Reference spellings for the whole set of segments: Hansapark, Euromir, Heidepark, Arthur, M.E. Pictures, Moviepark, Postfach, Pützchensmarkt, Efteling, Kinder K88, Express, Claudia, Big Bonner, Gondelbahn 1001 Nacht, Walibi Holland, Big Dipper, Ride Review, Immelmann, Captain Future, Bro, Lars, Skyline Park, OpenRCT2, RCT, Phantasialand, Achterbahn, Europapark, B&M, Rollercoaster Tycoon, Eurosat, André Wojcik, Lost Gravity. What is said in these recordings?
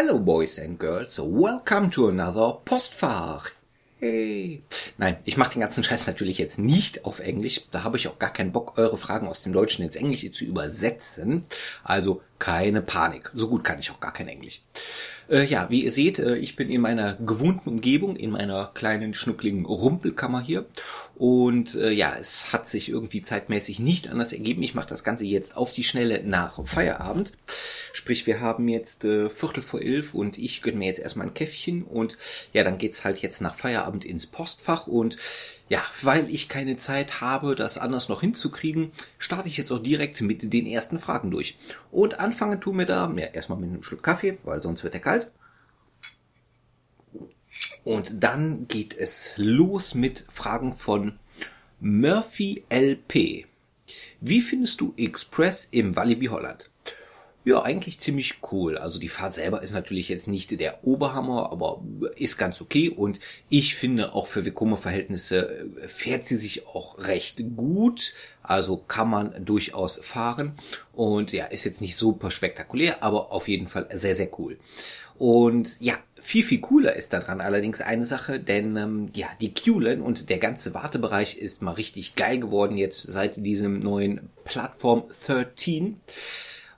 Hello boys and girls, welcome to another Postfach. Hey. Nein, ich mache den ganzen Scheiß natürlich jetzt nicht auf Englisch. Da habe ich auch gar keinen Bock, eure Fragen aus dem Deutschen ins Englische zu übersetzen. Also keine Panik. So gut kann ich auch gar kein Englisch. Ja, wie ihr seht, ich bin in meiner gewohnten Umgebung, in meiner kleinen, schnuckligen Rumpelkammer hier. Und ja, es hat sich irgendwie zeitmäßig nicht anders ergeben. Ich mache das Ganze jetzt auf die Schnelle nach Feierabend. Sprich, wir haben jetzt 11:15 und ich gönne mir jetzt erstmal ein Käffchen. Und ja, dann geht's halt jetzt nach Feierabend ins Postfach. Und ja, weil ich keine Zeit habe, das anders noch hinzukriegen, starte ich jetzt auch direkt mit den ersten Fragen durch. Und anfangen tun wir da, ja, erstmal mit einem Schluck Kaffee, weil sonst wird er kalt. Und dann geht es los mit Fragen von Murphy LP. Wie findest du Express im Walibi Holland? Ja, eigentlich ziemlich cool. Also die Fahrt selber ist natürlich jetzt nicht der Oberhammer, aber ist ganz okay. Und ich finde, auch für Vekoma-Verhältnisse fährt sie sich auch recht gut. Also kann man durchaus fahren. Und ja, ist jetzt nicht super spektakulär, aber auf jeden Fall sehr, sehr cool. Und ja, viel, viel cooler ist daran allerdings eine Sache, denn ja, die Queue-Line und der ganze Wartebereich ist mal richtig geil geworden jetzt seit diesem neuen Plattform 13.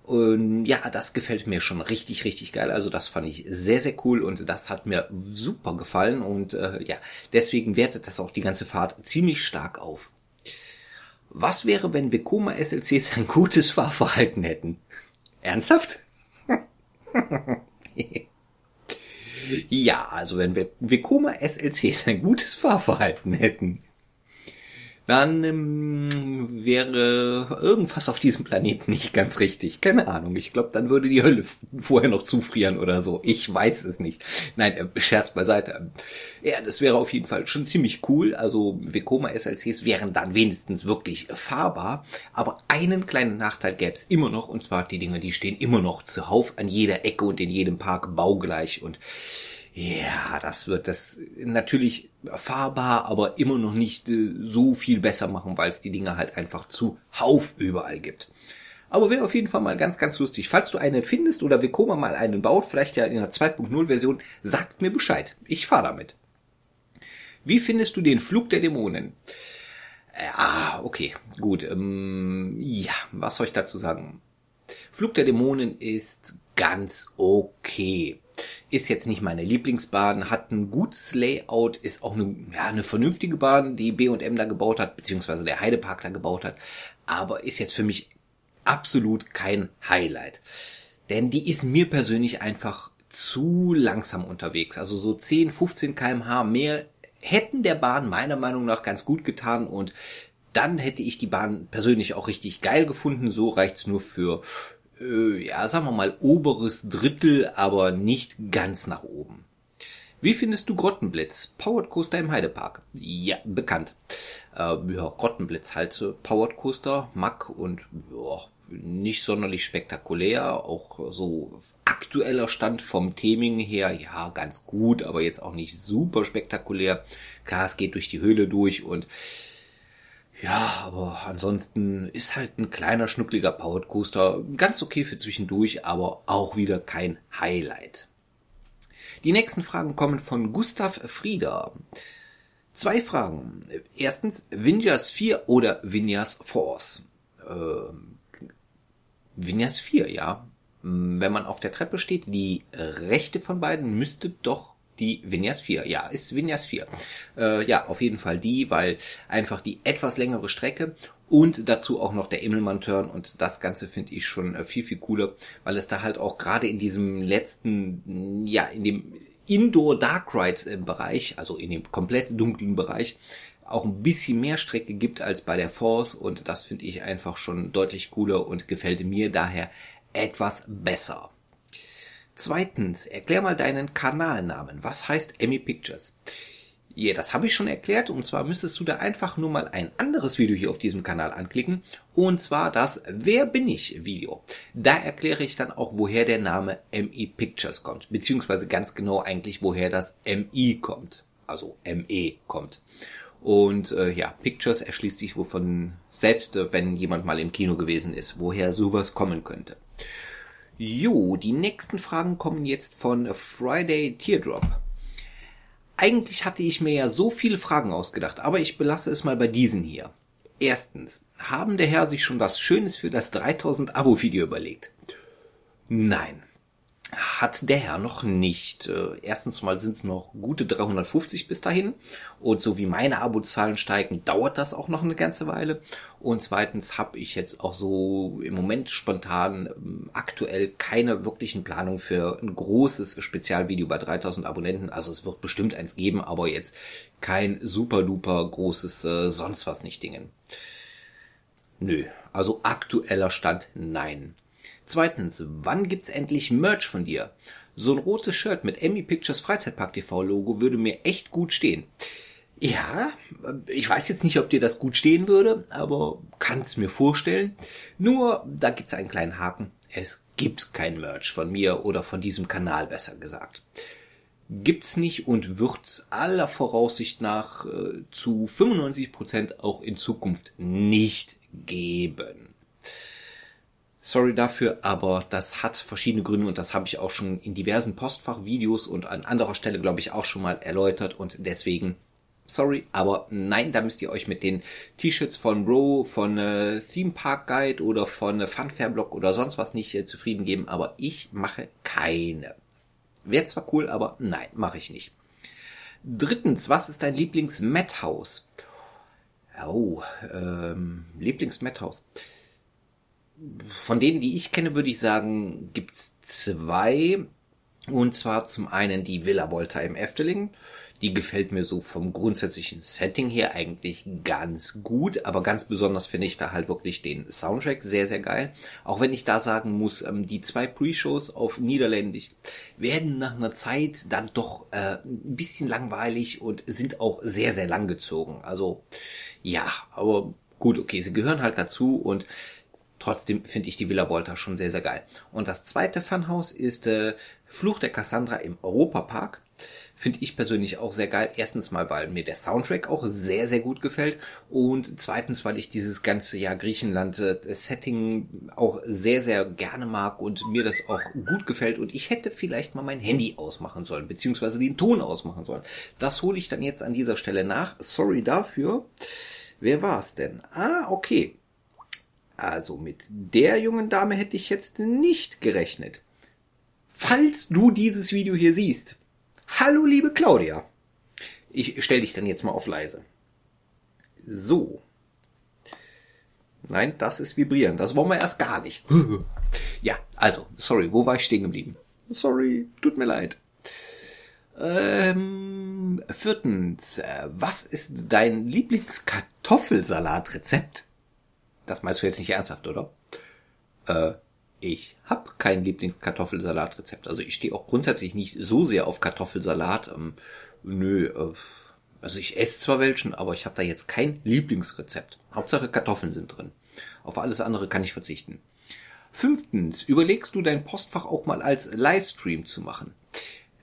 Und ja, das gefällt mir schon richtig, richtig geil. Also das fand ich sehr, sehr cool und das hat mir super gefallen. Und ja, deswegen wertet das auch die ganze Fahrt ziemlich stark auf. Was wäre, wenn Vekoma SLCs ein gutes Fahrverhalten hätten? Ernsthaft? Ja, also wenn wir Vekoma SLCs ein gutes Fahrverhalten hätten, dann wäre irgendwas auf diesem Planeten nicht ganz richtig. Keine Ahnung, ich glaube, dann würde die Hölle vorher noch zufrieren oder so. Ich weiß es nicht. Nein, Scherz beiseite. Ja, das wäre auf jeden Fall schon ziemlich cool. Also Vekoma SLCs wären dann wenigstens wirklich fahrbar. Aber einen kleinen Nachteil gäbe es immer noch. Und zwar die Dinger, die stehen immer noch zuhauf an jeder Ecke und in jedem Park baugleich. Und ja, das wird das natürlich fahrbar, aber immer noch nicht so viel besser machen, weil es die Dinger halt einfach zuhauf überall gibt. Aber wäre auf jeden Fall mal ganz, ganz lustig. Falls du einen findest oder Vekoma mal einen baut, vielleicht ja in einer 2.0 Version, sagt mir Bescheid. Ich fahre damit. Wie findest du den Flug der Dämonen? Ah, okay, gut. Ja, was soll ich dazu sagen? Flug der Dämonen ist ganz okay. Ist jetzt nicht meine Lieblingsbahn, hat ein gutes Layout, ist auch eine, ja, eine vernünftige Bahn, die B&M da gebaut hat, beziehungsweise der Heidepark da gebaut hat, aber ist jetzt für mich absolut kein Highlight. Denn die ist mir persönlich einfach zu langsam unterwegs. Also so 10, 15 km/h mehr hätten der Bahn meiner Meinung nach ganz gut getan und dann hätte ich die Bahn persönlich auch richtig geil gefunden. So reicht's nur für, ja, sagen wir mal, oberes Drittel, aber nicht ganz nach oben. Wie findest du Grottenblitz? Powered Coaster im Heidepark. Ja, bekannt. Ja, Grottenblitz halt so Powered Coaster, Mack und ja, nicht sonderlich spektakulär. Auch so aktueller Stand vom Theming her, ja, ganz gut, aber jetzt auch nicht super spektakulär. Klar, es geht durch die Höhle durch und ja, aber ansonsten ist halt ein kleiner, schnuckliger Powered Coaster. Ganz okay für zwischendurch, aber auch wieder kein Highlight. Die nächsten Fragen kommen von Gustav Frieder. 2 Fragen. Erstens, Vinyas 4 oder Vinyas Force? Vinyas 4, ja. Wenn man auf der Treppe steht, die rechte von beiden müsste doch die Vinyas 4, ja, ist Vinyas 4. Ja, auf jeden Fall die, weil einfach die etwas längere Strecke und dazu auch noch der Immelmann-Turn und das Ganze finde ich schon viel, viel cooler, weil es da halt auch gerade in diesem letzten, ja, in dem Indoor-Dark-Ride-Bereich, also in dem komplett dunklen Bereich, auch ein bisschen mehr Strecke gibt als bei der Force und das finde ich einfach schon deutlich cooler und gefällt mir daher etwas besser. Zweitens, erklär mal deinen Kanalnamen. Was heißt M.E. Pictures? Ja, das habe ich schon erklärt und zwar müsstest du da einfach nur mal ein anderes Video hier auf diesem Kanal anklicken und zwar das Wer bin ich Video. Da erkläre ich dann auch, woher der Name M.E. Pictures kommt, beziehungsweise ganz genau eigentlich, woher das M.I. kommt, also M.E. kommt. Und ja, Pictures erschließt sich wohl von selbst, wenn jemand mal im Kino gewesen ist, woher sowas kommen könnte. Jo, die nächsten Fragen kommen jetzt von Friday Teardrop. Eigentlich hatte ich mir ja so viele Fragen ausgedacht, aber ich belasse es mal bei diesen hier. Erstens, haben der Herr sich schon was Schönes für das 3000-Abo-Video überlegt? Nein, hat der Herr noch nicht. Erstens mal sind es noch gute 350 bis dahin und so wie meine Abozahlen steigen, dauert das auch noch eine ganze Weile. Und zweitens habe ich jetzt auch so im Moment spontan aktuell keine wirklichen Planung für ein großes Spezialvideo bei 3000 Abonnenten. Also es wird bestimmt eins geben, aber jetzt kein super duper großes sonst was nicht Dingen. Nö, also aktueller Stand nein. Zweitens, wann gibt's endlich Merch von dir? So ein rotes Shirt mit M.E. Pictures Freizeitpark TV Logo würde mir echt gut stehen. Ja, ich weiß jetzt nicht, ob dir das gut stehen würde, aber kann's mir vorstellen. Nur, da gibt's einen kleinen Haken. Es gibt kein Merch von mir oder von diesem Kanal, besser gesagt. Gibt's nicht und wird's aller Voraussicht nach zu 95% auch in Zukunft nicht geben. Sorry dafür, aber das hat verschiedene Gründe und das habe ich auch schon in diversen Postfach-Videos und an anderer Stelle, glaube ich, auch schon mal erläutert und deswegen, sorry, aber nein, da müsst ihr euch mit den T-Shirts von Bro, von Theme Park Guide oder von Funfair-Blog oder sonst was nicht zufrieden geben, aber ich mache keine. Wäre zwar cool, aber nein, mache ich nicht. Drittens, was ist dein Lieblings-Madhouse? Oh, Lieblings-Madhouse. Von denen, die ich kenne, würde ich sagen, gibt's zwei. Und zwar zum einen die Villa Volta im Efteling. Die gefällt mir so vom grundsätzlichen Setting her eigentlich ganz gut. Aber ganz besonders finde ich da halt wirklich den Soundtrack sehr, sehr geil. Auch wenn ich da sagen muss, die zwei Pre-Shows auf Niederländisch werden nach einer Zeit dann doch ein bisschen langweilig und sind auch sehr, sehr lang gezogen. Also ja, aber gut, okay, sie gehören halt dazu und trotzdem finde ich die Villa Volta schon sehr, sehr geil. Und das zweite Funhaus ist Fluch der Cassandra im Europapark. Finde ich persönlich auch sehr geil. Erstens mal, weil mir der Soundtrack auch sehr, sehr gut gefällt. Und zweitens, weil ich dieses ganze Jahr Griechenland-Setting auch sehr, sehr gerne mag und mir das auch gut gefällt. Und ich hätte vielleicht mal mein Handy ausmachen sollen, beziehungsweise den Ton ausmachen sollen. Das hole ich dann jetzt an dieser Stelle nach. Sorry dafür. Wer war's denn? Ah, okay. Also mit der jungen Dame hätte ich jetzt nicht gerechnet. Falls du dieses Video hier siehst, hallo liebe Claudia. Ich stelle dich dann jetzt mal auf leise. So. Nein, das ist vibrieren. Das wollen wir erst gar nicht. Ja, also, sorry, wo war ich stehen geblieben? Sorry, tut mir leid. Viertens, was ist dein Lieblingskartoffelsalatrezept? Das meinst du jetzt nicht ernsthaft, oder? Ich habe kein Lieblingskartoffelsalatrezept. Also ich stehe auch grundsätzlich nicht so sehr auf Kartoffelsalat. Also ich esse zwar welchen, aber ich habe da jetzt kein Lieblingsrezept. Hauptsache Kartoffeln sind drin. Auf alles andere kann ich verzichten. Fünftens, überlegst du dein Postfach auch mal als Livestream zu machen?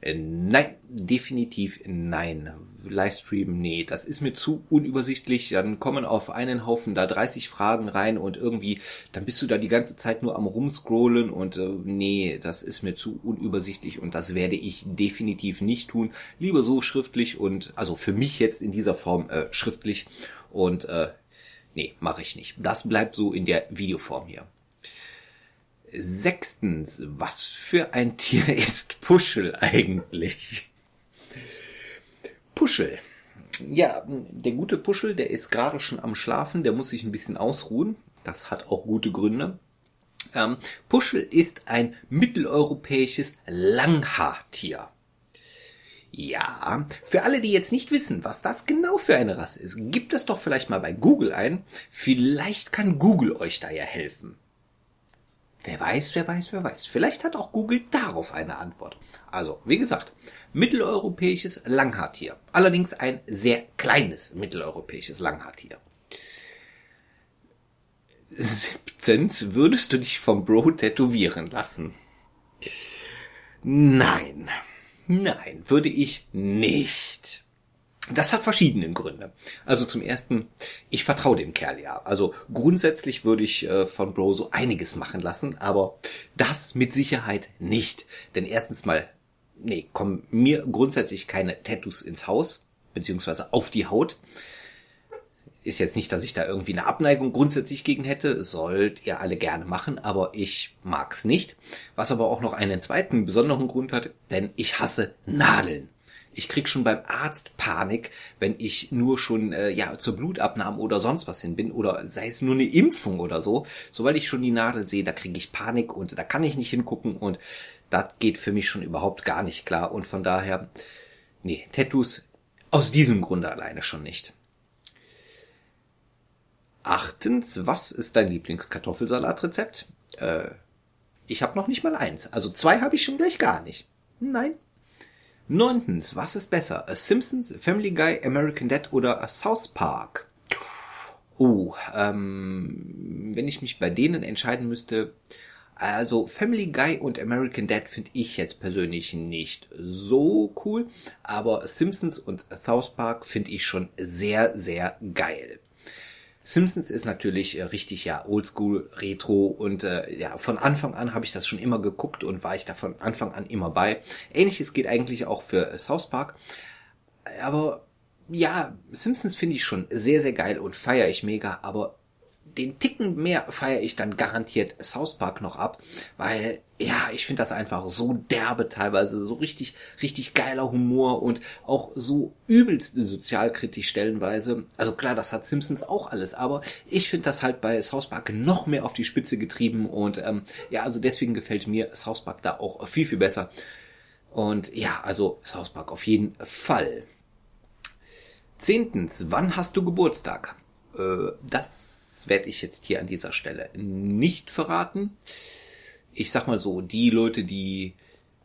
Nein, definitiv nein. Livestream, nee, das ist mir zu unübersichtlich. Dann kommen auf einen Haufen da 30 Fragen rein und irgendwie, dann bist du da die ganze Zeit nur am Rumscrollen und nee, das ist mir zu unübersichtlich und das werde ich definitiv nicht tun. Lieber so schriftlich und, also für mich jetzt in dieser Form schriftlich und nee, mache ich nicht. Das bleibt so in der Videoform hier. Sechstens, was für ein Tier ist Puschel eigentlich? Puschel. Ja, der gute Puschel, der ist gerade schon am Schlafen, der muss sich ein bisschen ausruhen. Das hat auch gute Gründe. Puschel ist ein mitteleuropäisches Langhaartier. Ja, für alle, die jetzt nicht wissen, was das genau für eine Rasse ist, gebt es doch vielleicht mal bei Google ein. Vielleicht kann Google euch da ja helfen. Wer weiß, wer weiß, wer weiß. Vielleicht hat auch Google darauf eine Antwort. Also, wie gesagt, mitteleuropäisches Langhaartier. Allerdings ein sehr kleines mitteleuropäisches Langhaartier. Siebtens, würdest du dich vom Bro tätowieren lassen? Nein. Nein, würde ich nicht. Das hat verschiedene Gründe. Also zum ersten, ich vertraue dem Kerl ja. Also grundsätzlich würde ich von Bro so einiges machen lassen, aber das mit Sicherheit nicht. Denn erstens mal, nee, kommen mir grundsätzlich keine Tattoos ins Haus, beziehungsweise auf die Haut. Ist jetzt nicht, dass ich da irgendwie eine Abneigung grundsätzlich gegen hätte. Sollt ihr alle gerne machen, aber ich mag's nicht. Was aber auch noch einen zweiten besonderen Grund hat, denn ich hasse Nadeln. Ich krieg schon beim Arzt Panik, wenn ich nur schon zur Blutabnahme oder sonst was hin bin oder sei es nur eine Impfung oder so. Sobald ich schon die Nadel sehe, da kriege ich Panik und da kann ich nicht hingucken und das geht für mich schon überhaupt gar nicht klar. Und von daher, nee, Tattoos aus diesem Grunde alleine schon nicht. Achtens, was ist dein Lieblingskartoffelsalatrezept? Ich habe noch nicht mal eins. Also zwei habe ich schon gleich gar nicht. Nein. Neuntens, was ist besser? A Simpsons, Family Guy, American Dad oder A South Park? Wenn ich mich bei denen entscheiden müsste, also Family Guy und American Dad finde ich jetzt persönlich nicht so cool, aber Simpsons und South Park finde ich schon sehr, sehr geil. Simpsons ist natürlich richtig, ja, oldschool, retro und ja, von Anfang an habe ich das schon immer geguckt und war ich da von Anfang an immer bei. Ähnliches geht eigentlich auch für South Park, aber ja, Simpsons finde ich schon sehr, sehr geil und feiere ich mega, aber den Ticken mehr feiere ich dann garantiert South Park noch ab, weil, ja, ich finde das einfach so derbe teilweise, so richtig, richtig geiler Humor und auch so übelst sozialkritisch stellenweise. Also klar, das hat Simpsons auch alles, aber ich finde das halt bei South Park noch mehr auf die Spitze getrieben und ja, also deswegen gefällt mir South Park da auch viel, viel besser. Und ja, also South Park auf jeden Fall. 10. Wann hast du Geburtstag? Das werde ich jetzt hier an dieser Stelle nicht verraten. Ich sag mal so, die Leute, die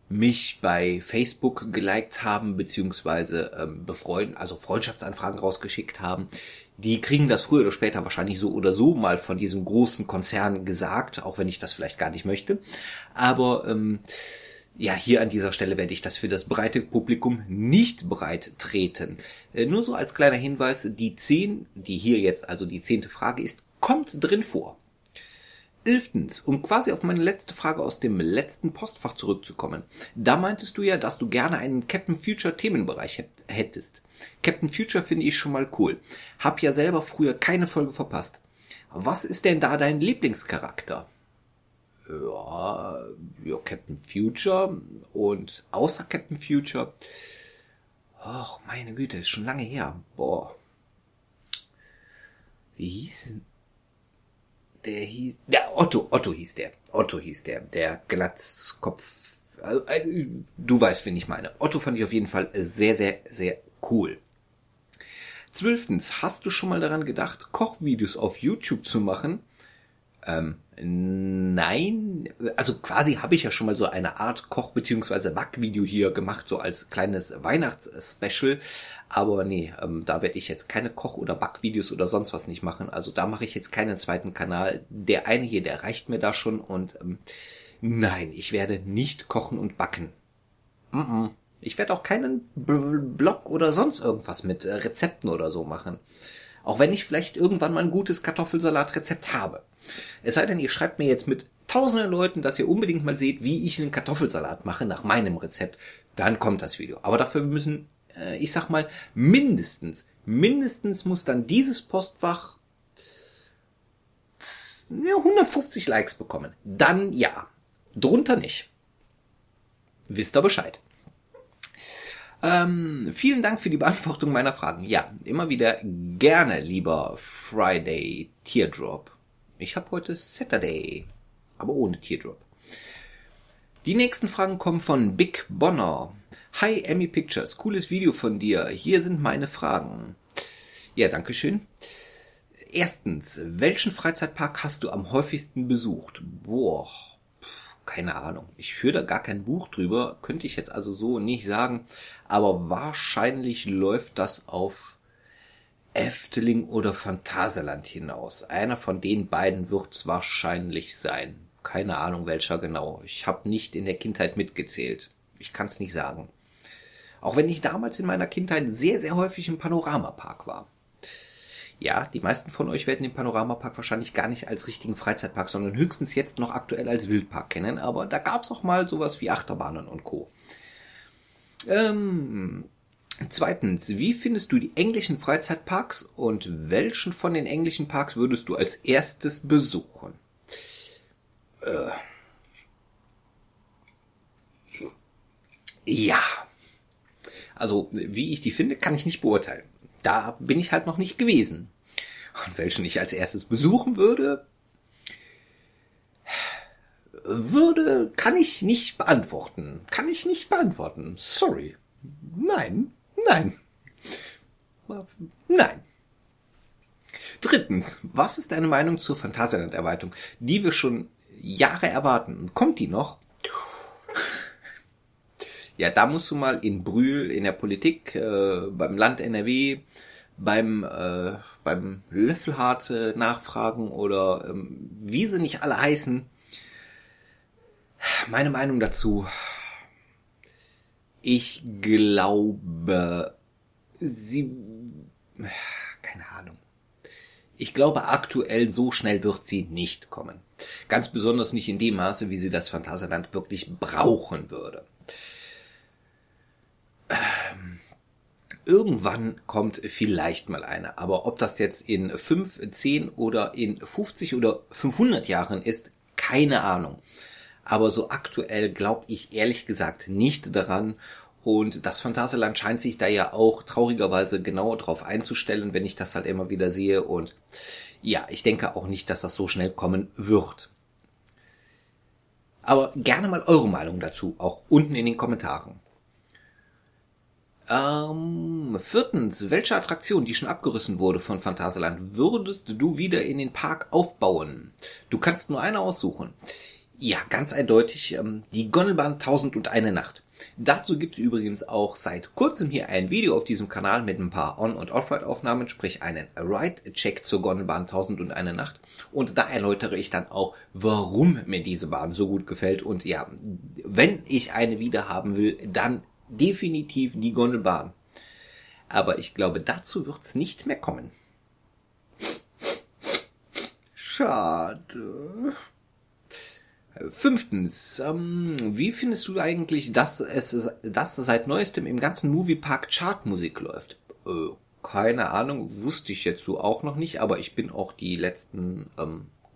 mich bei Facebook geliked haben, beziehungsweise befreunden, also Freundschaftsanfragen rausgeschickt haben, die kriegen das früher oder später wahrscheinlich so oder so mal von diesem großen Konzern gesagt, auch wenn ich das vielleicht gar nicht möchte. Aber ja, hier an dieser Stelle werde ich das für das breite Publikum nicht breit treten. Nur so als kleiner Hinweis, die 10, die hier jetzt also die 10. Frage ist, kommt drin vor. 11. Um quasi auf meine letzte Frage aus dem letzten Postfach zurückzukommen. Da meintest du ja, dass du gerne einen Captain Future Themenbereich hättest. Captain Future finde ich schon mal cool. Hab ja selber früher keine Folge verpasst. Was ist denn da dein Lieblingscharakter? Ja, Captain Future und außer Captain Future, ach, meine Güte, ist schon lange her. Boah. Wie hieß denn? Der Otto hieß der. Otto hieß der. Der Glatzkopf. Also, du weißt, wen ich meine. Otto fand ich auf jeden Fall sehr, sehr, sehr cool. 12. Hast du schon mal daran gedacht, Kochvideos auf YouTube zu machen? Nein, also quasi habe ich ja schon mal so eine Art Koch- bzw. Backvideo hier gemacht, so als kleines Weihnachtsspecial, aber nee, da werde ich jetzt keine Koch- oder Backvideos oder sonst was nicht machen, also da mache ich jetzt keinen zweiten Kanal, der eine hier, der reicht mir da schon und nein, ich werde nicht kochen und backen. Ich werde auch keinen Blog oder sonst irgendwas mit Rezepten oder so machen. Auch wenn ich vielleicht irgendwann mal ein gutes Kartoffelsalatrezept habe. Es sei denn, ihr schreibt mir jetzt mit tausenden Leuten, dass ihr unbedingt mal seht, wie ich einen Kartoffelsalat mache nach meinem Rezept. Dann kommt das Video. Aber dafür müssen, ich sag mal, mindestens muss dann dieses Postfach 150 Likes bekommen. Dann ja. Drunter nicht. Wisst ihr Bescheid. Vielen Dank für die Beantwortung meiner Fragen. Ja, immer wieder gerne, lieber Friday Teardrop. Ich habe heute Saturday, aber ohne Teardrop. Die nächsten Fragen kommen von Big Bonner. Hi, M.E. Pictures, cooles Video von dir. Hier sind meine Fragen. Ja, danke schön. 1. Welchen Freizeitpark hast du am häufigsten besucht? Boah, keine Ahnung. Ich führe da gar kein Buch drüber, könnte ich jetzt also so nicht sagen, aber wahrscheinlich läuft das auf Efteling oder Phantasialand hinaus. Einer von den beiden wird's wahrscheinlich sein. Keine Ahnung, welcher genau. Ich habe nicht in der Kindheit mitgezählt. Ich kann's nicht sagen. Auch wenn ich damals in meiner Kindheit sehr, sehr häufig im Panoramapark war. Ja, die meisten von euch werden den Panoramapark wahrscheinlich gar nicht als richtigen Freizeitpark, sondern höchstens jetzt noch aktuell als Wildpark kennen. Aber da gab es auch mal sowas wie Achterbahnen und Co. Zweitens, wie findest du die englischen Freizeitparks und welchen von den englischen Parks würdest du als erstes besuchen? Ja, also wie ich die finde, kann ich nicht beurteilen. Da bin ich halt noch nicht gewesen. Und welchen ich als erstes besuchen würde, kann ich nicht beantworten. Kann ich nicht beantworten. Sorry. Nein. Nein. Nein. Drittens, was ist deine Meinung zur Phantasialand-Erweiterung, die wir schon Jahre erwarten? Kommt die noch? Ja, da musst du mal in Brühl, in der Politik, beim Land NRW, beim Löffelhardt nachfragen oder wie sie nicht alle heißen. Meine Meinung dazu: ich glaube, keine Ahnung. Ich glaube, aktuell so schnell wird sie nicht kommen. Ganz besonders nicht in dem Maße, wie sie das Phantasialand wirklich brauchen würde. Irgendwann kommt vielleicht mal eine, aber ob das jetzt in 5, 10 oder in 50 oder 500 Jahren ist, keine Ahnung. Aber so aktuell glaube ich ehrlich gesagt nicht daran, und das Phantasialand scheint sich da ja auch traurigerweise genauer drauf einzustellen, wenn ich das halt immer wieder sehe, und ja, ich denke auch nicht, dass das so schnell kommen wird. Aber gerne mal eure Meinung dazu, auch unten in den Kommentaren. Viertens, welche Attraktion, die schon abgerissen wurde von Phantasialand, würdest du wieder in den Park aufbauen? Du kannst nur eine aussuchen. Ja, ganz eindeutig, die Gondelbahn 1001 Nacht. Dazu gibt es übrigens auch seit kurzem hier ein Video auf diesem Kanal mit ein paar On- und Off-Ride-Aufnahmen, sprich einen Ride-Check zur Gondelbahn 1001 Nacht. Und da erläutere ich dann auch, warum mir diese Bahn so gut gefällt. Und ja, wenn ich eine wieder haben will, dann definitiv die Gondelbahn. Aber ich glaube, dazu wird's nicht mehr kommen. Schade. Fünftens, wie findest du eigentlich, dass seit neuestem im ganzen Moviepark Chartmusik läuft? Keine Ahnung, wusste ich jetzt so auch noch nicht, aber ich bin auch die letzten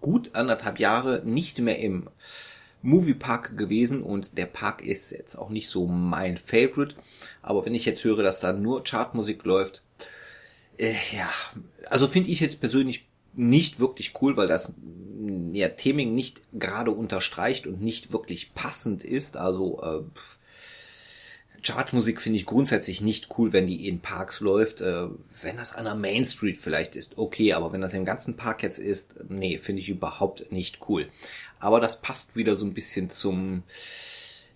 gut anderthalb Jahre nicht mehr im Moviepark gewesen, und der Park ist jetzt auch nicht so mein Favorite, aber wenn ich jetzt höre, dass da nur Chartmusik läuft, ja, also finde ich jetzt persönlich nicht wirklich cool, weil das ja Theming nicht gerade unterstreicht und nicht wirklich passend ist. Also Chartmusik finde ich grundsätzlich nicht cool, wenn die in Parks läuft. Wenn das an der Main Street vielleicht ist, okay, aber wenn das im ganzen Park jetzt ist, nee, finde ich überhaupt nicht cool. Aber das passt wieder so ein bisschen zum,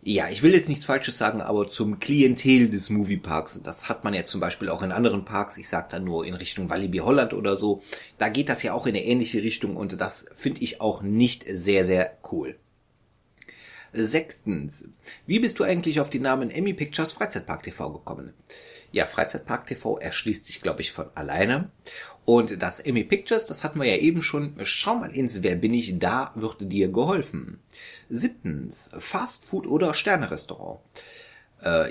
ja, ich will jetzt nichts Falsches sagen, aber zum Klientel des Movieparks. Das hat man ja zum Beispiel auch in anderen Parks. Ich sag da nur in Richtung Walibi Holland oder so. Da geht das ja auch in eine ähnliche Richtung, und das finde ich auch nicht sehr, sehr cool. Sechstens, wie bist du eigentlich auf den Namen M.E. Pictures Freizeitpark TV gekommen? Ja, Freizeitpark TV erschließt sich, glaube ich, von alleine. Und das M.E. Pictures, das hatten wir ja eben schon. Schau mal ins Wer bin ich, da wird dir geholfen. Siebtens, Fastfood oder Sternerestaurant?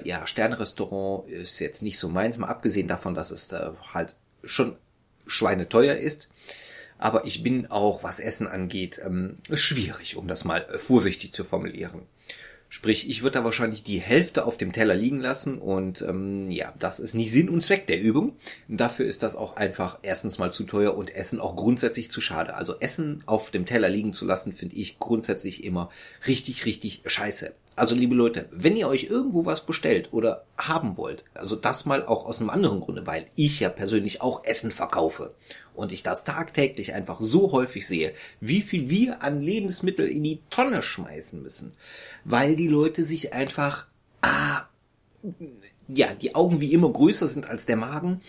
Ja, Sternerestaurant ist jetzt nicht so meins, mal abgesehen davon, dass es halt schon schweineteuer ist. Aber ich bin auch, was Essen angeht, schwierig, um das mal vorsichtig zu formulieren. Sprich, ich würde da wahrscheinlich die Hälfte auf dem Teller liegen lassen, und ja, das ist nicht Sinn und Zweck der Übung. Dafür ist das auch einfach erstens mal zu teuer und Essen auch grundsätzlich zu schade. Also Essen auf dem Teller liegen zu lassen, finde ich grundsätzlich immer richtig, richtig scheiße. Also liebe Leute, wenn ihr euch irgendwo was bestellt oder haben wollt, also das mal auch aus einem anderen Grunde, weil ich ja persönlich auch Essen verkaufe und ich das tagtäglich einfach so häufig sehe, wie viel wir an Lebensmittel in die Tonne schmeißen müssen, weil die Leute sich einfach, ja, die Augen wie immer größer sind als der Magen,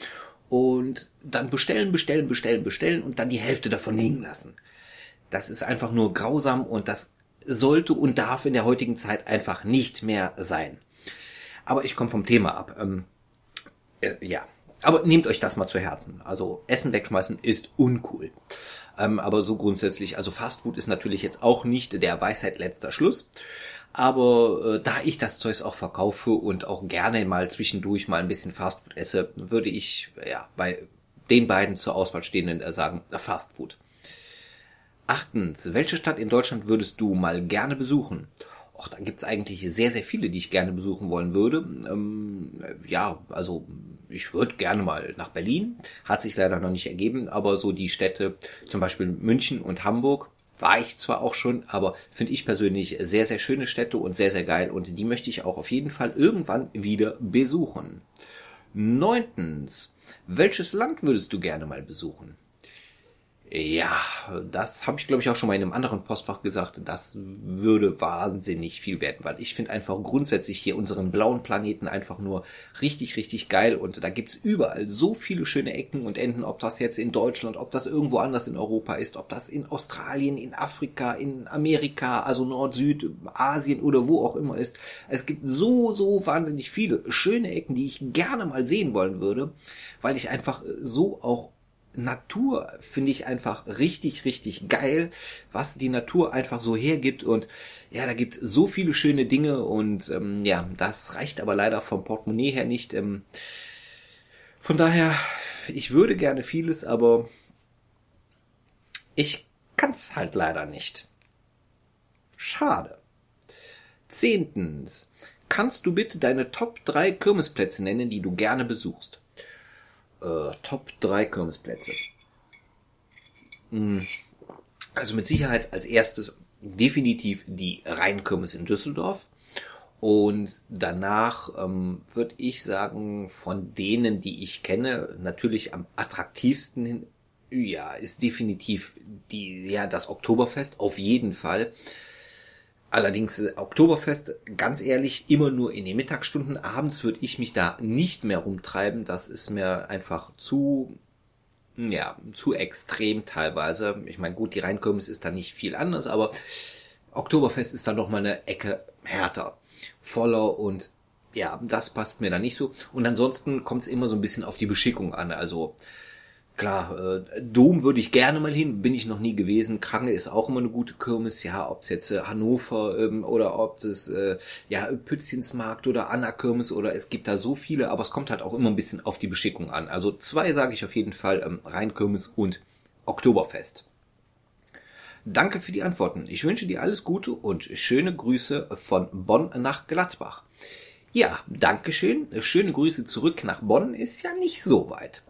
und dann bestellen und dann die Hälfte davon liegen lassen. Das ist einfach nur grausam, und das sollte und darf in der heutigen Zeit einfach nicht mehr sein. Aber ich komme vom Thema ab. Ja, aber nehmt euch das mal zu Herzen. Also Essen wegschmeißen ist uncool. Aber so grundsätzlich, also Fastfood ist natürlich jetzt auch nicht der Weisheit letzter Schluss. Aber da ich das Zeug auch verkaufe und auch gerne mal zwischendurch mal ein bisschen Fastfood esse, würde ich ja bei den beiden zur Auswahl stehenden sagen, Fastfood. 8. Welche Stadt in Deutschland würdest du mal gerne besuchen? Och, da gibt's eigentlich sehr, sehr viele, die ich gerne besuchen wollen würde. Ja, also ich würde gerne mal nach Berlin. Hat sich leider noch nicht ergeben, aber so die Städte, zum Beispiel München und Hamburg, war ich zwar auch schon, aber finde ich persönlich sehr, sehr schöne Städte und sehr, sehr geil. Und die möchte ich auch auf jeden Fall irgendwann wieder besuchen. 9. Welches Land würdest du gerne mal besuchen? Ja, das habe ich, glaube ich, auch schon mal in einem anderen Postfach gesagt. Das würde wahnsinnig viel werden, weil ich finde einfach grundsätzlich hier unseren blauen Planeten einfach nur richtig, richtig geil. Und da gibt's überall so viele schöne Ecken und Enden, ob das jetzt in Deutschland, ob das irgendwo anders in Europa ist, ob das in Australien, in Afrika, in Amerika, also Nord, Süd, Asien oder wo auch immer ist. Es gibt so, so wahnsinnig viele schöne Ecken, die ich gerne mal sehen wollen würde, weil ich einfach so auch Natur finde ich einfach richtig, richtig geil, was die Natur einfach so hergibt, und ja, da gibt es so viele schöne Dinge, und ja, das reicht aber leider vom Portemonnaie her nicht. Von daher, ich würde gerne vieles, aber ich kann es halt leider nicht. Schade. 10. Kannst du bitte deine Top 3 Kirmesplätze nennen, die du gerne besuchst? Top 3 Kirmesplätze. Also mit Sicherheit als erstes definitiv die Rheinkirmes in Düsseldorf. Und danach würde ich sagen, von denen, die ich kenne, natürlich am attraktivsten hin, ja, ist definitiv das Oktoberfest, auf jeden Fall. Allerdings Oktoberfest, ganz ehrlich, immer nur in den Mittagsstunden. Abends würde ich mich da nicht mehr rumtreiben. Das ist mir einfach zu extrem teilweise. Ich meine, gut, die Rheinkirmes ist da nicht viel anders, aber Oktoberfest ist dann doch mal eine Ecke härter, voller, und ja, das passt mir da nicht so. Und ansonsten kommt es immer so ein bisschen auf die Beschickung an. Also klar, Dom würde ich gerne mal hin, bin ich noch nie gewesen. Krange ist auch immer eine gute Kirmes, ja, ob es jetzt Hannover oder ob es Pützchensmarkt oder Anna-Kirmes, oder es gibt da so viele, aber es kommt halt auch immer ein bisschen auf die Beschickung an. Also 2 sage ich auf jeden Fall, Rheinkirmes und Oktoberfest. Danke für die Antworten. Ich wünsche dir alles Gute und schöne Grüße von Bonn nach Gladbach. Ja, Dankeschön. Schöne Grüße zurück nach Bonn, ist ja nicht so weit.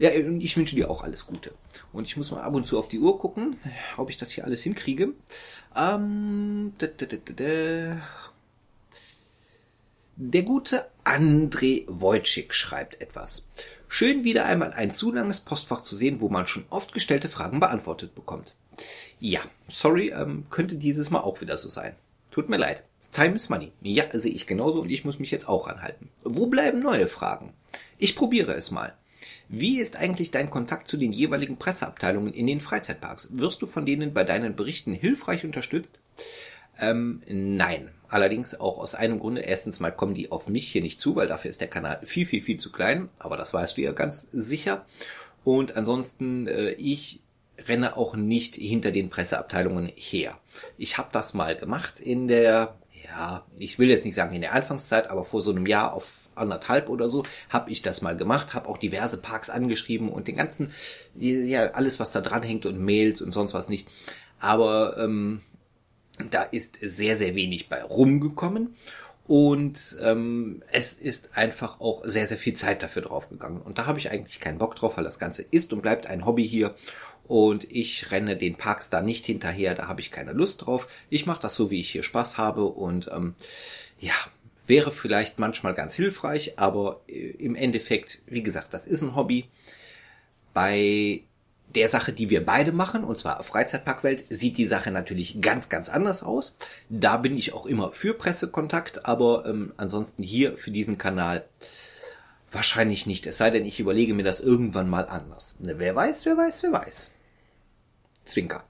Ja, ich wünsche dir auch alles Gute. Und ich muss mal ab und zu auf die Uhr gucken, ob ich das hier alles hinkriege. Der gute André Wojcik schreibt etwas. Schön, wieder einmal ein zu langes Postfach zu sehen, wo man schon oft gestellte Fragen beantwortet bekommt. Ja, sorry, könnte dieses Mal auch wieder so sein. Tut mir leid. Time is money. Ja, sehe ich genauso, und ich muss mich jetzt auch anhalten. Wo bleiben neue Fragen? Ich probiere es mal. Wie ist eigentlich dein Kontakt zu den jeweiligen Presseabteilungen in den Freizeitparks? Wirst du von denen bei deinen Berichten hilfreich unterstützt? Nein. Allerdings auch aus einem Grunde. Erstens mal kommen die auf mich hier nicht zu, weil dafür ist der Kanal viel, viel, viel zu klein. Aber das weißt du ja ganz sicher. Und ansonsten, ich renne auch nicht hinter den Presseabteilungen her. Ich habe das mal gemacht in der... Ja, ich will jetzt nicht sagen in der Anfangszeit, aber vor so einem Jahr auf 1,5 oder so habe ich das mal gemacht, habe auch diverse Parks angeschrieben und den ganzen, ja, alles, was da dran hängt, und Mails und sonst was nicht. Aber da ist sehr, sehr wenig bei rumgekommen, und es ist einfach auch sehr, sehr viel Zeit dafür draufgegangen. Und da habe ich eigentlich keinen Bock drauf, weil das Ganze ist und bleibt ein Hobby hier. Und ich renne den Parks da nicht hinterher, da habe ich keine Lust drauf. Ich mache das so, wie ich hier Spaß habe, und ja, wäre vielleicht manchmal ganz hilfreich, aber im Endeffekt, wie gesagt, das ist ein Hobby. Bei der Sache, die wir beide machen, und zwar Freizeitparkwelt, sieht die Sache natürlich ganz, ganz anders aus. Da bin ich auch immer für Pressekontakt, aber ansonsten hier für diesen Kanal wahrscheinlich nicht. Es sei denn, ich überlege mir das irgendwann mal anders. Wer weiß, wer weiß, wer weiß. Zwinker.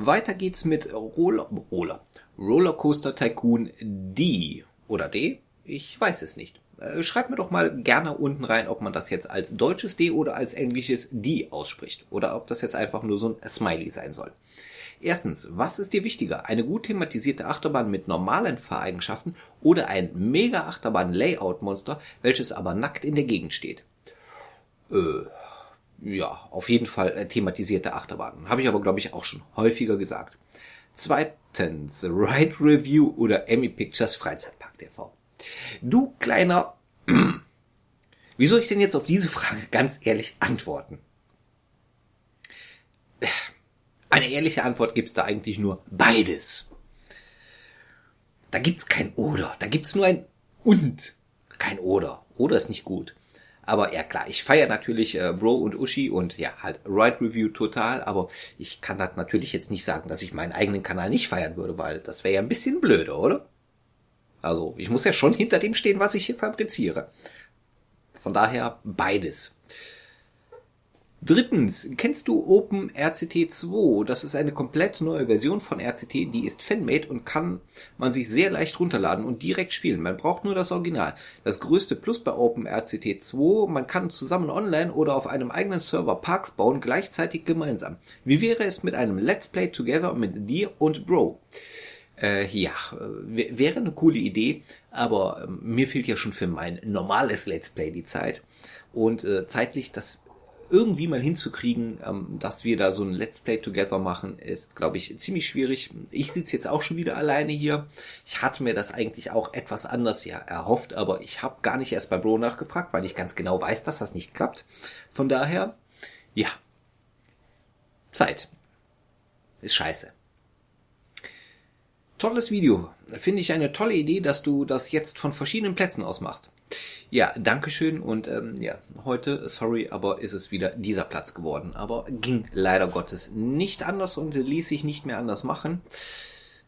Weiter geht's mit Rollercoaster Tycoon D oder D? Ich weiß es nicht. Schreibt mir doch mal gerne unten rein, ob man das jetzt als deutsches D oder als englisches D ausspricht. Oder ob das jetzt einfach nur so ein Smiley sein soll. Erstens, was ist dir wichtiger? Eine gut thematisierte Achterbahn mit normalen Fahreigenschaften oder ein Mega-Achterbahn-Layout-Monster, welches aber nackt in der Gegend steht? Ja, auf jeden Fall thematisierte Achterbahnen. Habe ich aber, glaube ich, auch schon häufiger gesagt. Zweitens, Ride Review oder M.E. Pictures Freizeitpark TV. Du kleiner... Wie soll ich denn jetzt auf diese Frage ganz ehrlich antworten? Eine ehrliche Antwort gibt's da eigentlich nur beides. Da gibt's kein Oder, da gibt's nur ein Und. Kein Oder. Oder ist nicht gut. Aber ja klar, ich feiere natürlich Bro und Uschi und ja, halt Ride Review total, aber ich kann das natürlich jetzt nicht sagen, dass ich meinen eigenen Kanal nicht feiern würde, weil das wäre ja ein bisschen blöde, oder? Also, ich muss ja schon hinter dem stehen, was ich hier fabriziere. Von daher beides. Drittens, kennst du OpenRCT2? Das ist eine komplett neue Version von RCT, die ist Fanmade und kann man sich sehr leicht runterladen und direkt spielen. Man braucht nur das Original. Das größte Plus bei OpenRCT2, man kann zusammen online oder auf einem eigenen Server Parks bauen, gleichzeitig gemeinsam. Wie wäre es mit einem Let's Play Together mit dir und Bro? Ja, wäre eine coole Idee, aber mir fehlt ja schon für mein normales Let's Play die Zeit. Und zeitlich das irgendwie mal hinzukriegen, dass wir da so ein Let's Play Together machen, ist, glaube ich, ziemlich schwierig. Ich sitze jetzt auch schon wieder alleine hier. Ich hatte mir das eigentlich auch etwas anders ja erhofft, aber ich habe gar nicht erst bei Bro nachgefragt, weil ich ganz genau weiß, dass das nicht klappt. Von daher, ja, Zeit ist scheiße. Tolles Video. Finde ich eine tolle Idee, dass du das jetzt von verschiedenen Plätzen aus machst. Ja, Dankeschön und ja, heute, sorry, aber ist es wieder dieser Platz geworden. Aber ging leider Gottes nicht anders und ließ sich nicht mehr anders machen.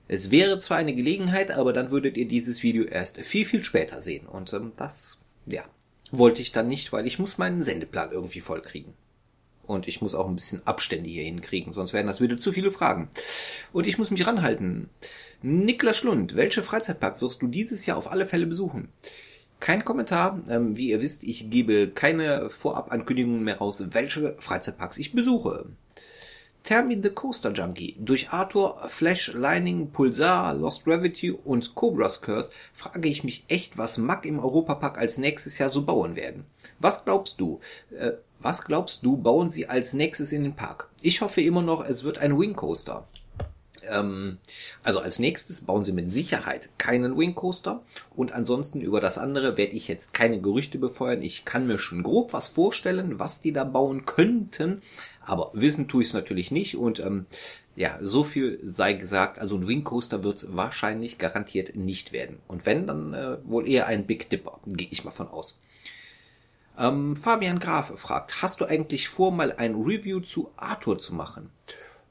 Es wäre zwar eine Gelegenheit, aber dann würdet ihr dieses Video erst viel, viel später sehen. Und das, ja, wollte ich dann nicht, weil ich muss meinen Sendeplan irgendwie vollkriegen. Und ich muss auch ein bisschen Abstände hier hinkriegen, sonst werden das wieder zu viele Fragen. Und ich muss mich ranhalten. Niklas Schlund, welche Freizeitpark wirst du dieses Jahr auf alle Fälle besuchen? Kein Kommentar. Wie ihr wisst, ich gebe keine Vorabankündigungen mehr raus, welche Freizeitparks ich besuche. Termin the Coaster Junkie. Durch Arthur, Flash, Lining, Pulsar, Lost Gravity und Cobra's Curse frage ich mich echt, was Mack im Europapark als nächstes Jahr so bauen werden. Was glaubst du? Bauen sie als nächstes in den Park? Ich hoffe immer noch, es wird ein Wingcoaster. Also als nächstes bauen sie mit Sicherheit keinen Wingcoaster. Und ansonsten über das andere werde ich jetzt keine Gerüchte befeuern. Ich kann mir schon grob was vorstellen, was die da bauen könnten. Aber wissen tue ich es natürlich nicht. Und ja, so viel sei gesagt. Also ein Wingcoaster wird es wahrscheinlich garantiert nicht werden. Und wenn, dann wohl eher ein Big Dipper. Gehe ich mal von aus. Fabian Graf fragt, hast du eigentlich vor, mal ein Review zu Arthur zu machen?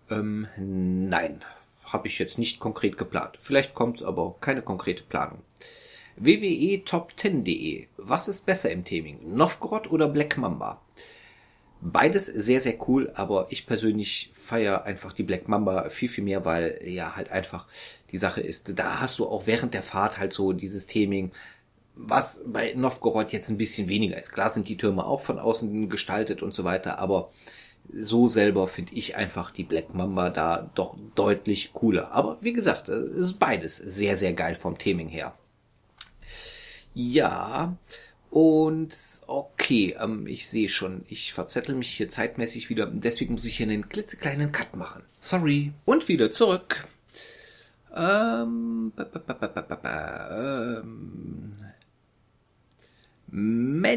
Nein, habe ich jetzt nicht konkret geplant. Vielleicht kommt's, aber keine konkrete Planung. www.top10.de. Was ist besser im Theming? Novgorod oder Black Mamba? Beides sehr, sehr cool, aber ich persönlich feiere einfach die Black Mamba viel, viel mehr, weil ja halt einfach die Sache ist, da hast du auch während der Fahrt halt so dieses Theming, was bei Novgorod jetzt ein bisschen weniger ist. Klar sind die Türme auch von außen gestaltet und so weiter, aber so selber finde ich einfach die Black Mamba da doch deutlich cooler. Aber wie gesagt, es ist beides sehr, sehr geil vom Theming her. Ja, und okay, ich sehe schon, ich verzettel mich hier zeitmäßig wieder, deswegen muss ich hier einen klitzekleinen Cut machen. Sorry. Und wieder zurück. Ja,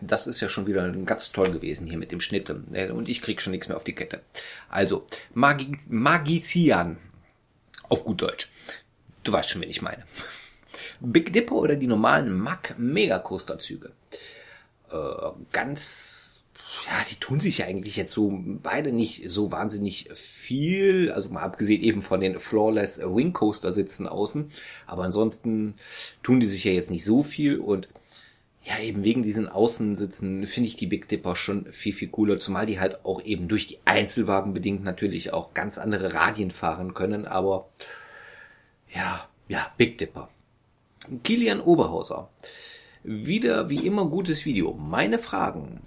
das ist ja schon wieder ganz toll gewesen hier mit dem Schnitt. Und ich krieg schon nichts mehr auf die Kette. Also, Magician. Auf gut Deutsch. Du weißt schon, wen ich meine. Big Dipper oder die normalen Mack-Megacoaster-Züge? Ja, die tun sich ja eigentlich jetzt so beide nicht so wahnsinnig viel, also mal abgesehen eben von den Flawless Wingcoaster-Sitzen außen, aber ansonsten tun die sich ja jetzt nicht so viel und ja, eben wegen diesen Außensitzen finde ich die Big Dipper schon viel, viel cooler, zumal die halt auch eben durch die Einzelwagen bedingt natürlich auch ganz andere Radien fahren können, aber ja, Big Dipper. Kilian Oberhauser. Wieder wie immer gutes Video. Meine Fragen.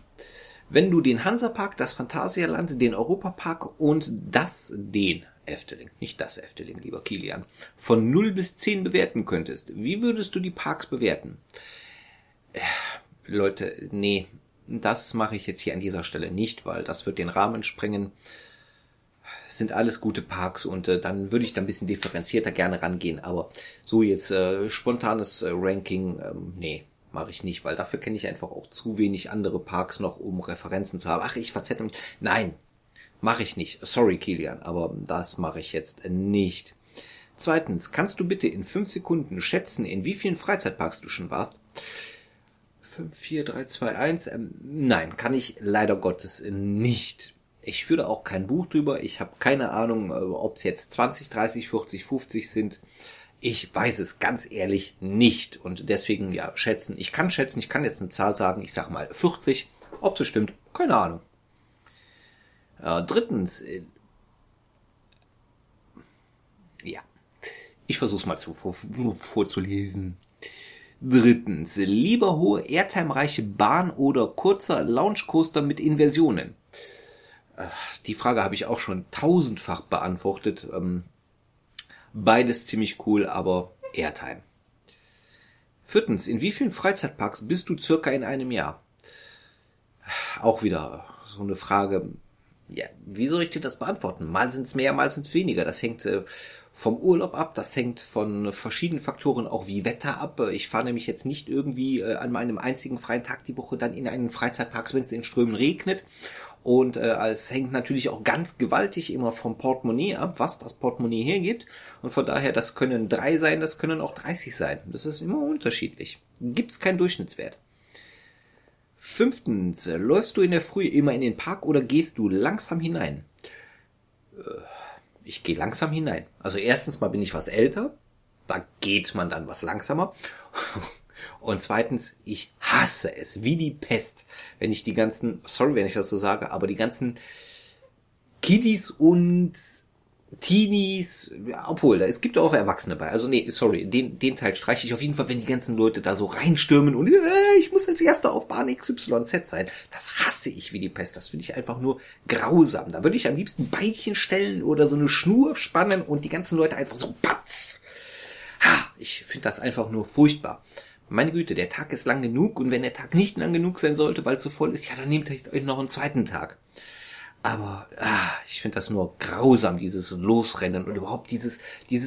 Wenn du den Hansapark, das Phantasialand, den Europapark und den Efteling, nicht das Efteling, lieber Kilian, von 0 bis 10 bewerten könntest, wie würdest du die Parks bewerten? Leute, nee, das mache ich jetzt hier an dieser Stelle nicht, weil das wird den Rahmen sprengen. Das sind alles gute Parks und dann würde ich da ein bisschen differenzierter gerne rangehen, aber so jetzt spontanes Ranking, nee, mache ich nicht, weil dafür kenne ich einfach auch zu wenig andere Parks noch, um Referenzen zu haben. Ach, ich verzettel mich. Nein, mache ich nicht. Sorry, Kilian, aber das mache ich jetzt nicht. Zweitens, kannst du bitte in 5 Sekunden schätzen, in wie vielen Freizeitparks du schon warst? 5, 4, 3, 2, 1. Nein, kann ich leider Gottes nicht. Ich führe auch kein Buch drüber. Ich habe keine Ahnung, ob es jetzt 20, 30, 40, 50 sind. Ich weiß es ganz ehrlich nicht. Und deswegen, ja, schätzen. Ich kann schätzen. Ich kann jetzt eine Zahl sagen. Ich sag mal 40. Ob das stimmt, keine Ahnung. Drittens. Ja. Ich versuche es mal vorzulesen. Drittens, lieber hohe airtime-reiche Bahn oder kurzer Loungecoaster mit Inversionen? Die Frage habe ich auch schon tausendfach beantwortet. Beides ziemlich cool, aber Airtime. Viertens, in wie vielen Freizeitparks bist du circa in einem Jahr? Auch wieder so eine Frage. Ja, wie soll ich dir das beantworten? Mal sind es mehr, mal sind es weniger. Das hängt vom Urlaub ab, das hängt von verschiedenen Faktoren auch wie Wetter ab. Ich fahre nämlich jetzt nicht irgendwie an meinem einzigen freien Tag die Woche dann in einen Freizeitpark, wenn es in Strömen regnet. Und es hängt natürlich auch ganz gewaltig immer vom Portemonnaie ab, was das Portemonnaie hergibt. Und von daher, das können 3 sein, das können auch 30 sein. Das ist immer unterschiedlich. Gibt es keinen Durchschnittswert. Fünftens, läufst du in der Früh immer in den Park oder gehst du langsam hinein? Ich gehe langsam hinein. Also erstens mal bin ich was älter, da geht man dann was langsamer. Und zweitens, ich hasse es wie die Pest, wenn ich die ganzen, sorry, wenn ich das so sage, aber die ganzen Kiddies und Teenies, obwohl, es gibt auch Erwachsene bei, also nee, sorry, den Teil streiche ich auf jeden Fall, wenn die ganzen Leute da so reinstürmen und ich muss als Erster auf Bahn XYZ sein, das hasse ich wie die Pest, das finde ich einfach nur grausam, da würde ich am liebsten Beinchen stellen oder so eine Schnur spannen und die ganzen Leute einfach so patz, ha, ich finde das einfach nur furchtbar. Meine Güte, der Tag ist lang genug und wenn der Tag nicht lang genug sein sollte, weil es so voll ist, ja, dann nehmt euch noch einen zweiten Tag. Aber ich finde das nur grausam, dieses Losrennen und überhaupt dieses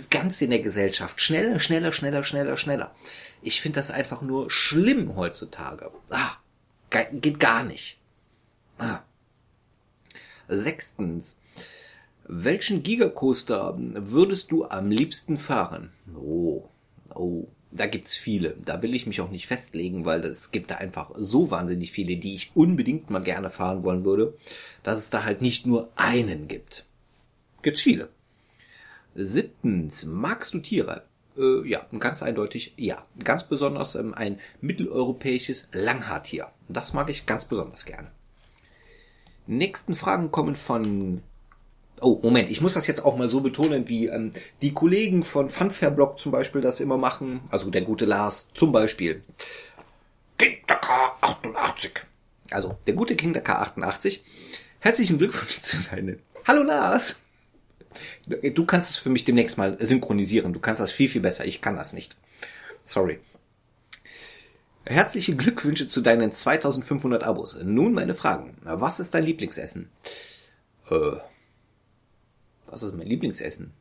Ganze in der Gesellschaft. Schneller, schneller, schneller, schneller, schneller. Ich finde das einfach nur schlimm heutzutage. Geht gar nicht. Sechstens, welchen Gigacoaster würdest du am liebsten fahren? Oh. Da gibt's viele. Da will ich mich auch nicht festlegen, weil es gibt da einfach so wahnsinnig viele, die ich unbedingt mal gerne fahren wollen würde, dass es da halt nicht nur einen gibt. Gibt's viele. Siebtens, magst du Tiere? Ja, ganz eindeutig ja. Ganz besonders ein mitteleuropäisches Langhaartier. Das mag ich ganz besonders gerne. Nächsten Fragen kommen von... Oh, Moment, ich muss das jetzt auch mal so betonen, wie die Kollegen von Funfair-Blog zum Beispiel das immer machen. Also der gute Lars zum Beispiel. Kinder K88. Also der gute Kinder K88. Herzlichen Glückwunsch zu deinem... Hallo Lars! Du kannst es für mich demnächst mal synchronisieren. Du kannst das viel, viel besser. Ich kann das nicht. Sorry. Herzliche Glückwünsche zu deinen 2500 Abos. Nun meine Fragen. Was ist dein Lieblingsessen? Was ist mein Lieblingsessen?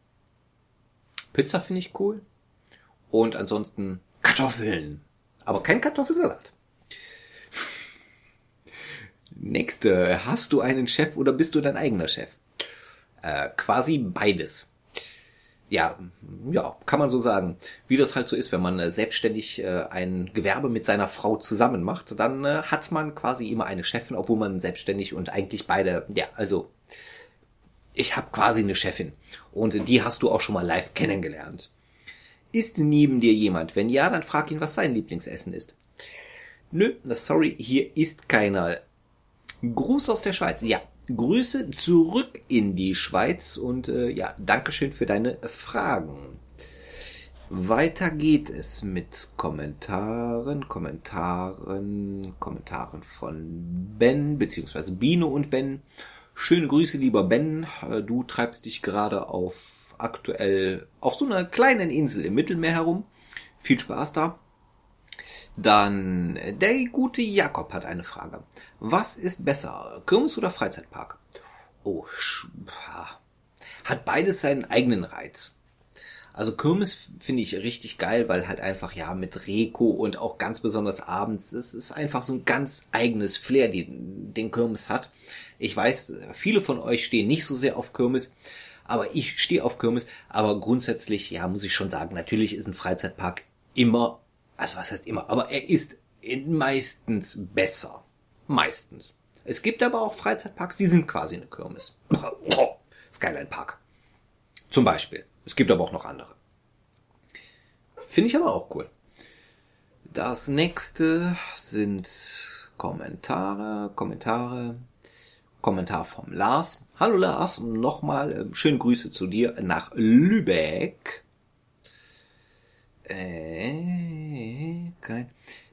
Pizza finde ich cool. Und ansonsten Kartoffeln. Aber kein Kartoffelsalat. Nächste. Hast du einen Chef oder bist du dein eigener Chef? Quasi beides. Ja, kann man so sagen. Wie das halt so ist, wenn man selbstständig ein Gewerbe mit seiner Frau zusammen macht, dann hat man quasi immer eine Chefin, obwohl man selbstständig und eigentlich beide, ja, also... Ich habe quasi eine Chefin und die hast du auch schon mal live kennengelernt. Ist neben dir jemand? Wenn ja, dann frag ihn, was sein Lieblingsessen ist. nö, sorry, hier ist keiner. Gruß aus der Schweiz, ja. Grüße zurück in die Schweiz und ja, Dankeschön für deine Fragen. Weiter geht es mit Kommentaren von Ben, beziehungsweise Bino und Ben. Schöne Grüße, lieber Ben. Du treibst dich gerade aktuell auf so einer kleinen Insel im Mittelmeer herum. Viel Spaß da. Dann, der gute Jakob hat eine Frage. Was ist besser, Kirmes oder Freizeitpark? Oh, hat beides seinen eigenen Reiz. Also Kirmes finde ich richtig geil, weil halt einfach, ja, mit Reko und auch ganz besonders abends, das ist einfach so ein ganz eigenes Flair, den Kirmes hat. Ich weiß, viele von euch stehen nicht so sehr auf Kirmes, aber ich stehe auf Kirmes. Aber grundsätzlich, ja, muss ich schon sagen, natürlich ist ein Freizeitpark immer, also was heißt immer, aber er ist meistens besser. Meistens. Es gibt aber auch Freizeitparks, die sind quasi eine Kirmes. Skyline Park zum Beispiel. Es gibt aber auch noch andere. Finde ich aber auch cool. Das nächste sind Kommentare. Kommentar vom Lars. Hallo Lars, nochmal schöne Grüße zu dir nach Lübeck.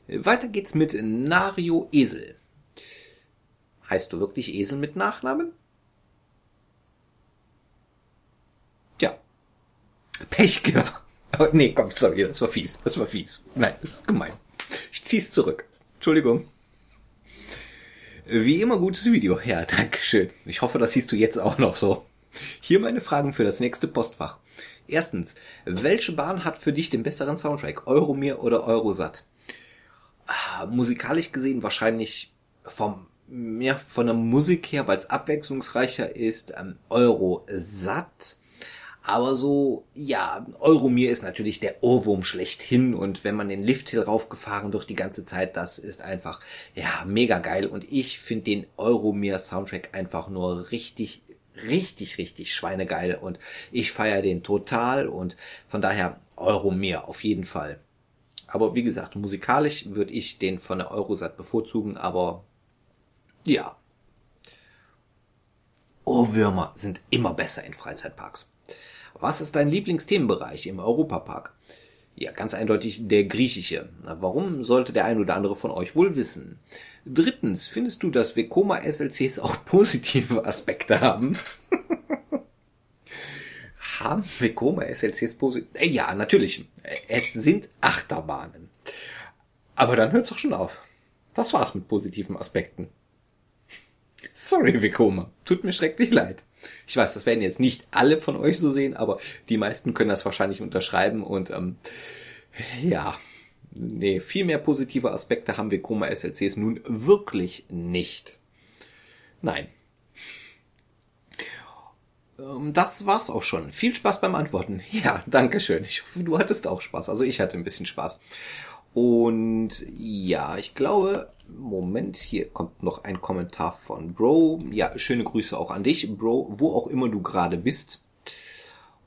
Weiter geht's mit Nario Esel. Heißt du wirklich Esel mit Nachnamen? Tja. Pech gehabt. Nee, komm, sorry, das war fies. Nein, das ist gemein. Ich zieh's zurück. Entschuldigung. Wie immer, gutes Video. Ja, dankeschön. Ich hoffe, das siehst du jetzt auch noch so. Hier meine Fragen für das nächste Postfach. Erstens, welche Bahn hat für dich den besseren Soundtrack? Euromir oder Eurosat? Musikalisch gesehen wahrscheinlich von der Musik her, weil es abwechslungsreicher ist, Eurosat. Aber so, ja, Euromir ist natürlich der Ohrwurm schlechthin. Und wenn man den Lifthill raufgefahren wird die ganze Zeit, das ist einfach, ja, mega geil. Und ich finde den Euromir-Soundtrack einfach nur richtig, richtig, richtig schweinegeil. Und ich feiere den total. Und von daher Euromir auf jeden Fall. Aber wie gesagt, musikalisch würde ich den von der Eurosat bevorzugen. Aber, ja, Ohrwürmer sind immer besser in Freizeitparks. Was ist dein Lieblingsthemenbereich im Europapark? Ja, ganz eindeutig der griechische. Warum, sollte der ein oder andere von euch wohl wissen. Drittens, findest du, dass Vekoma SLCs auch positive Aspekte haben? Haben Vekoma SLCs positive? Ja, natürlich. Es sind Achterbahnen. Aber dann hört's doch schon auf. Das war's mit positiven Aspekten. Sorry, Vekoma. Tut mir schrecklich leid. Ich weiß, das werden jetzt nicht alle von euch so sehen, aber die meisten können das wahrscheinlich unterschreiben. Und ja, nee, viel mehr positive Aspekte haben Vekoma SLCs nun wirklich nicht. Nein. Das war's auch schon. Viel Spaß beim Antworten. Ja, danke schön. Ich hoffe, du hattest auch Spaß. Also ich hatte ein bisschen Spaß. Und ja, ich glaube, Moment, hier kommt noch ein Kommentar von Bro. Ja, schöne Grüße auch an dich, Bro, wo auch immer du gerade bist.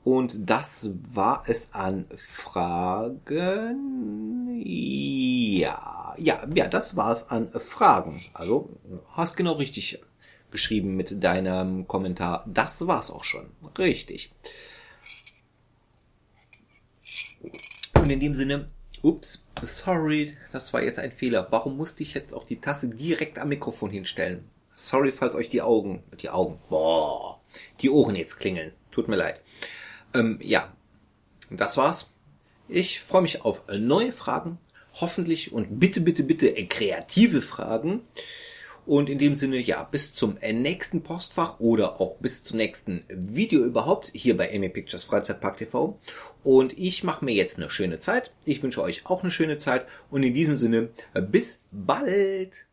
Und das war es an Fragen. Ja, das war es an Fragen. Also, hast genau richtig geschrieben mit deinem Kommentar. Das war's auch schon. Richtig. Und in dem Sinne, ups, sorry, das war jetzt ein Fehler. Warum musste ich jetzt auch die Tasse direkt am Mikrofon hinstellen? Sorry, falls euch die Ohren jetzt klingeln. Tut mir leid. Ja, das war's. Ich freue mich auf neue Fragen. Hoffentlich und bitte, bitte, bitte kreative Fragen. Und in dem Sinne, ja, bis zum nächsten Postfach oder auch bis zum nächsten Video überhaupt hier bei M.E. Pictures Freizeitpark TV. Und ich mache mir jetzt eine schöne Zeit. Ich wünsche euch auch eine schöne Zeit. Und in diesem Sinne, bis bald!